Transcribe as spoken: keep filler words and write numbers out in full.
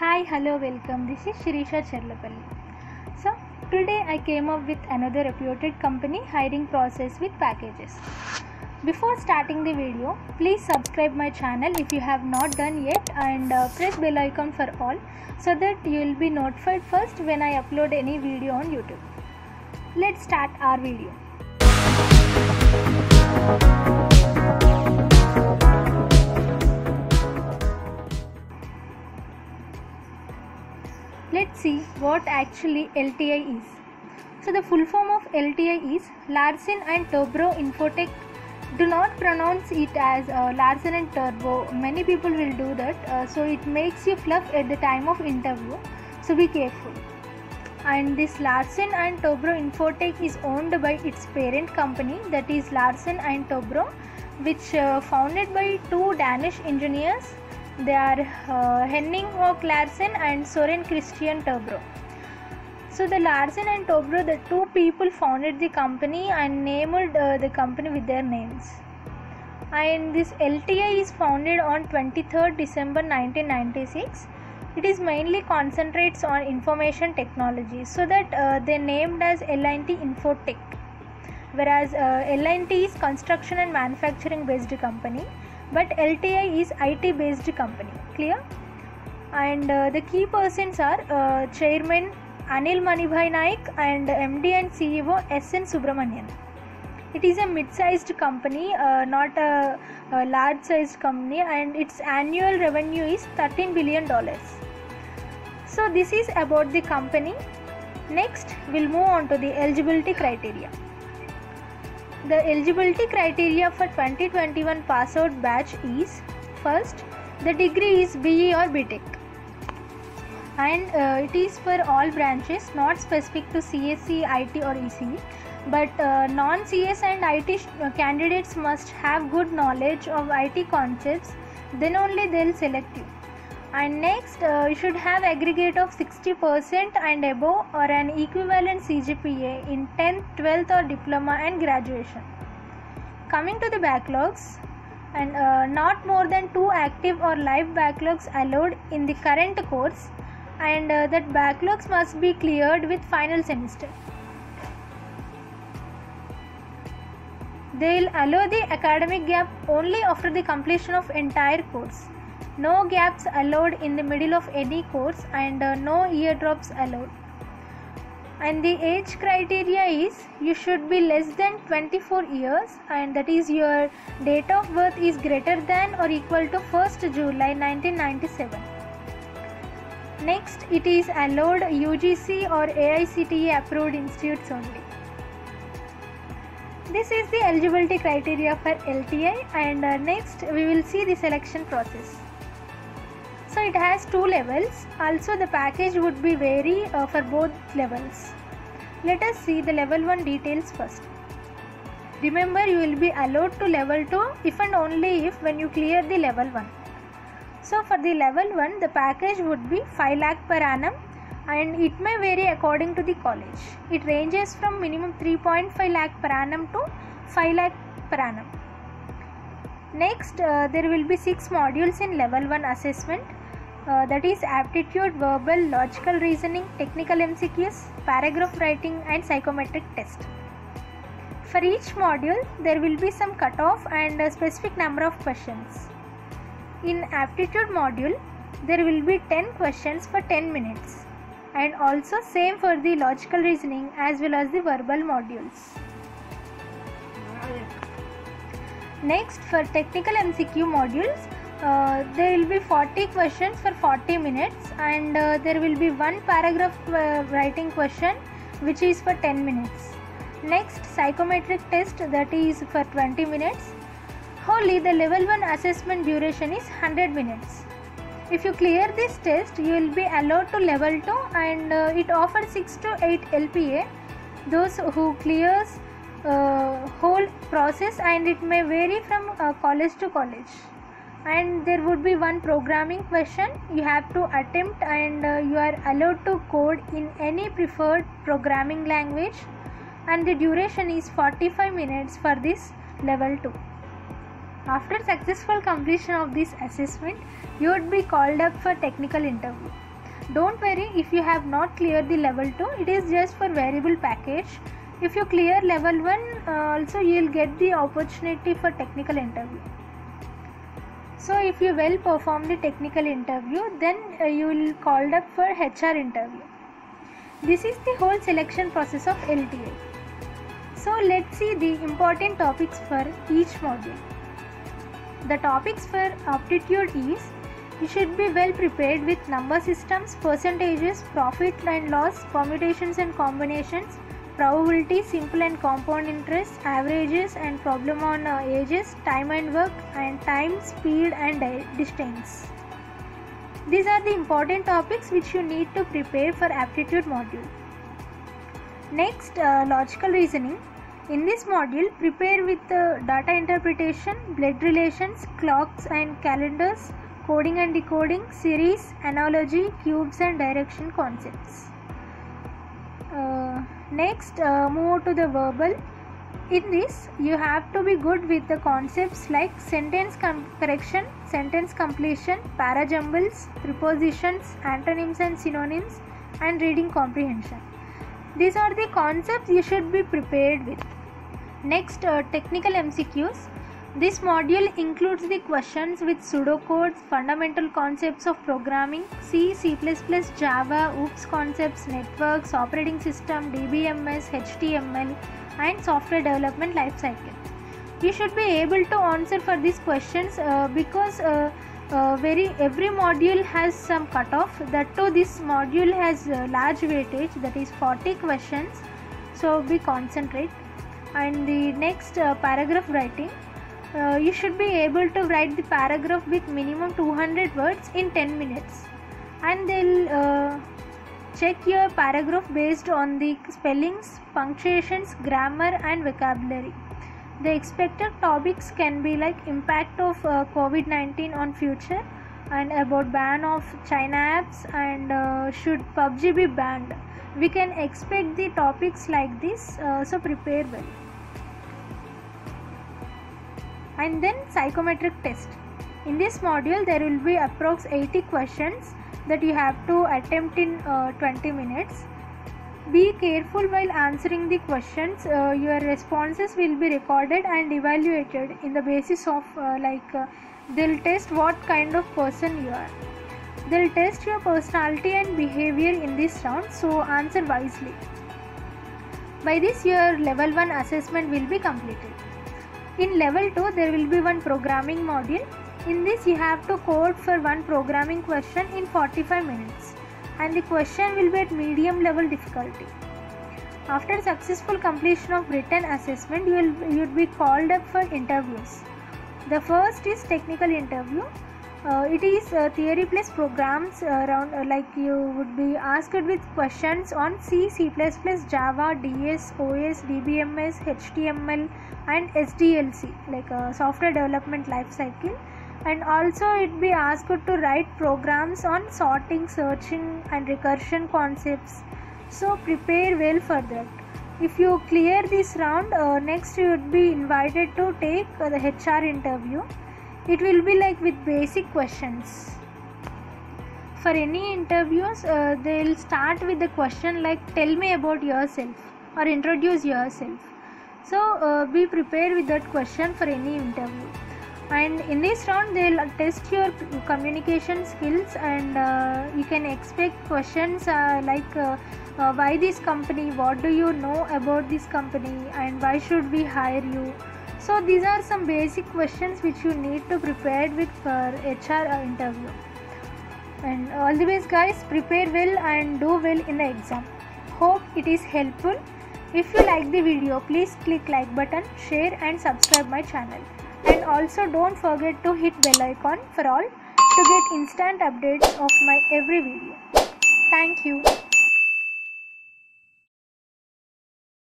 Hi, hello, welcome. This is Sirisha Chellapally. So today I came up with another reputed company hiring process with packages. Before starting the video, please subscribe my channel if you have not done yet and uh, press bell icon for all so that you will be notified first when I upload any video on YouTube. Let's start our video. Let's see what actually L T I is. So the full form of L T I is Larsen and Toubro Infotech. Do not pronounce it as uh, Larsen and Toubro. Many people will do that. Uh, so it makes you fluff at the time of interview. So be careful. And this Larsen and Toubro Infotech is owned by its parent company, that is Larsen and Toubro, which uh, founded by two Danish engineers. They are uh, Henning Oak Larsen and Søren Kristian Toubro. So the Larsen and Toubro, the two people founded the company and named uh, the company with their names. And this L T I is founded on twenty-third December nineteen ninety-six. It is mainly concentrates on information technology, so that uh, they named as L and T Infotech, whereas uh, L and T is construction and manufacturing based company, but L T I is I T based company. Clear? And uh, the key persons are uh, Chairman Anil Manibhai Naik and M D and C E O S. N. Subramanian. It is a mid-sized company, uh, not a, a large-sized company, and its annual revenue is thirteen billion dollars. So this is about the company. Next, we'll move on to the eligibility criteria. The eligibility criteria for twenty twenty-one pass out batch is: first, the degree is B E or B Tech, and uh, it is for all branches, not specific to C S E, I T or E C E, but uh, non-C S and I T candidates must have good knowledge of I T concepts, then only they'll select you. And next, uh, you should have aggregate of sixty percent and above or an equivalent C G P A in tenth, twelfth or diploma and graduation. Coming to the backlogs, and uh, not more than two active or live backlogs allowed in the current course, and uh, that backlogs must be cleared with final semester. They will allow the academic gap only after the completion of entire course. No gaps allowed in the middle of any course, and uh, no ear drops allowed. And the age criteria is you should be less than twenty-four years, and that is your date of birth is greater than or equal to first July nineteen ninety-seven. Next, it is allowed U G C or A I C T E approved institutes only. This is the eligibility criteria for L T I, and uh, next we will see the selection process. So it has two levels. Also, the package would be vary uh, for both levels. Let us see the level one details first. Remember, you will be allowed to level two if and only if when you clear the level one. So for the level one, the package would be five lakh per annum, and it may vary according to the college. It ranges from minimum three point five lakh per annum to five lakh per annum. Next, uh, there will be six modules in level one assessment, uh, that is aptitude, verbal, logical reasoning, technical M C Qs, paragraph writing and psychometric test. For each module, there will be some cutoff and a specific number of questions. In aptitude module, there will be ten questions for ten minutes, and also same for the logical reasoning as well as the verbal modules. Next, for technical M C Q modules, uh, there will be forty questions for forty minutes, and uh, there will be one paragraph uh, writing question which is for ten minutes. Next, psychometric test, that is for twenty minutes. Only the level one assessment duration is one hundred minutes. If you clear this test, you will be allowed to level two, and uh, it offers six to eight L P A. Those who clears Uh, whole process, and it may vary from uh, college to college, and there would be one programming question you have to attempt, and uh, you are allowed to code in any preferred programming language, and the duration is forty-five minutes for this level two. After successful completion of this assessment, you would be called up for technical interview. Don't worry if you have not cleared the level two, it is just for variable package. If you clear level one, uh, also you will get the opportunity for technical interview. So if you well perform the technical interview, then uh, you will called up for H R interview. This is the whole selection process of L T A. So let's see the important topics for each module. The topics for aptitude is, you should be well prepared with number systems, percentages, profit and loss, permutations and combinations, probability, simple and compound interest, averages and problem on uh, ages, time and work, and time, speed and distance. These are the important topics which you need to prepare for aptitude module. Next, uh, logical reasoning. In this module, prepare with uh, data interpretation, blood relations, clocks and calendars, coding and decoding, series, analogy, cubes and direction concepts. Uh, next, uh, move to the verbal. In this, you have to be good with the concepts like sentence correction, sentence completion, parajumbles, prepositions, antonyms and synonyms, and reading comprehension. These are the concepts you should be prepared with. Next, uh, technical M C Qs. This module includes the questions with pseudocodes, fundamental concepts of programming, C, C plus plus, Java, O O P S concepts, networks, operating system, D B M S, H T M L, and software development lifecycle. You should be able to answer for these questions uh, because uh, uh, very every module has some cutoff. That too, this module has uh, large weightage, that is forty questions. So be concentrate. And the next, uh, paragraph writing. Uh, you should be able to write the paragraph with minimum two hundred words in ten minutes, and they'll uh, check your paragraph based on the spellings, punctuations, grammar and vocabulary. The expected topics can be like impact of uh, COVID nineteen on future, and about ban of China apps, and uh, should P U B G be banned. We can expect the topics like this, uh, so prepare well. And then psychometric test. In this module there will be approximately eighty questions that you have to attempt in uh, twenty minutes. Be careful while answering the questions. Uh, your responses will be recorded and evaluated in the basis of uh, like uh, they'll test what kind of person you are. They'll test your personality and behavior in this round, so answer wisely. By this, your level one assessment will be completed. In level two, there will be one programming module. In this, you have to code for one programming question in forty-five minutes, and the question will be at medium level difficulty. After successful completion of written assessment, you will you'll be called up for interviews. The first is technical interview. Uh, it is uh, theory plus programs around uh, like you would be asked with questions on C, C plus plus, Java, D S, O S, D B M S, H T M L and S D L C, like uh, software development lifecycle, and also it would be asked to write programs on sorting, searching and recursion concepts. So prepare well for that. If you clear this round, uh, next you would be invited to take uh, the H R interview. It will be like with basic questions. For any interviews, uh, they'll start with the question like tell me about yourself or introduce yourself. So uh, be prepared with that question for any interview. And in this round, they'll test your communication skills, and uh, you can expect questions uh, like uh, uh, why this company, what do you know about this company, and why should we hire you. So these are some basic questions which you need to prepare with for H R interview. And all the best guys, prepare well and do well in the exam. Hope it is helpful. If you like the video, please click like button, share and subscribe my channel. And also don't forget to hit bell icon for all to get instant updates of my every video. Thank you.